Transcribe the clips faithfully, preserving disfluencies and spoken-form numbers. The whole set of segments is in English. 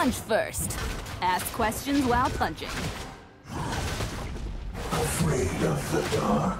Punch first. Ask questions while punching. Afraid of the dark.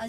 A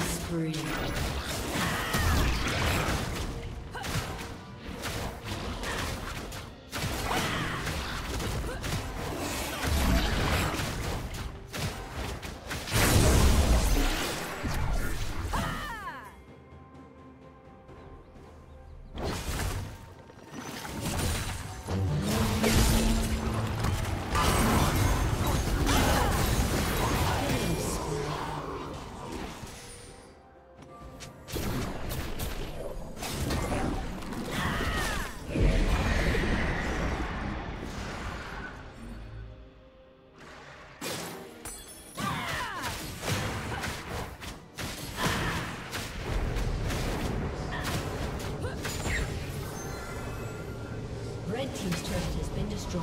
Spree. Team's turret has been destroyed.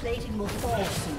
Plating will fall soon.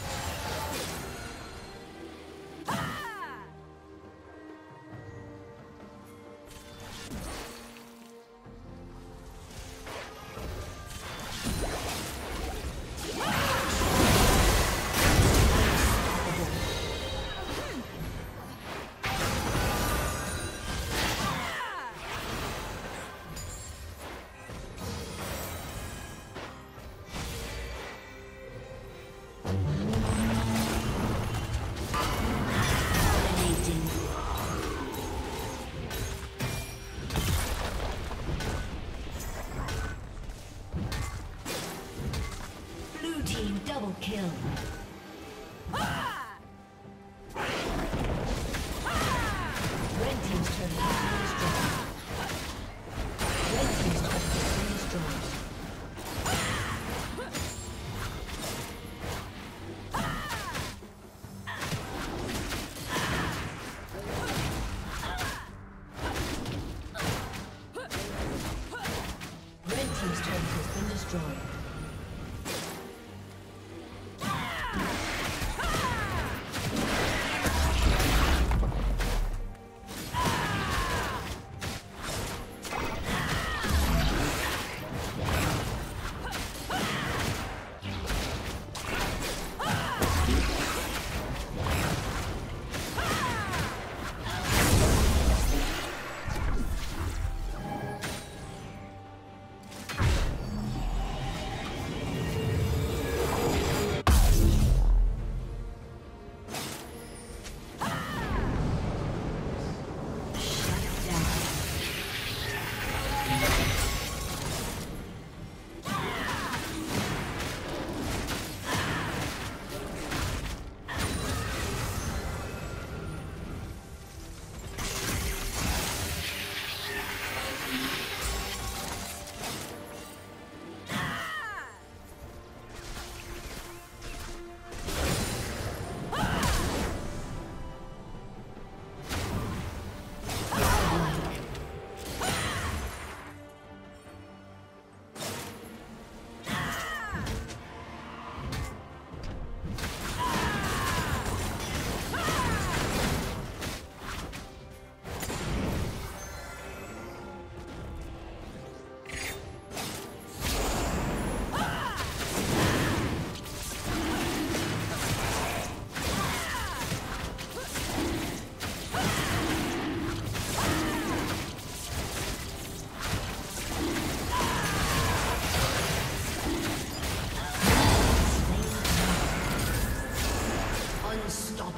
Mm-hmm.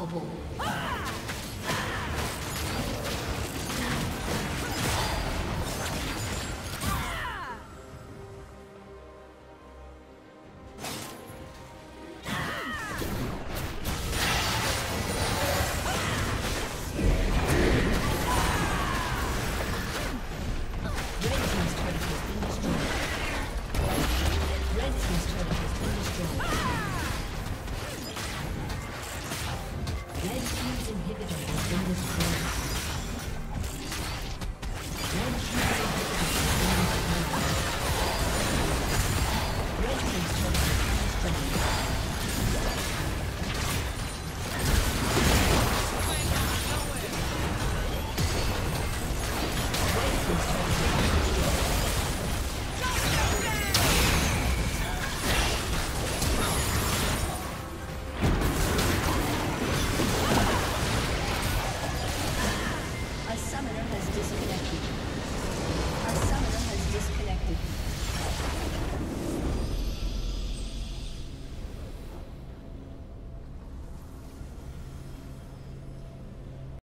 哦不，this is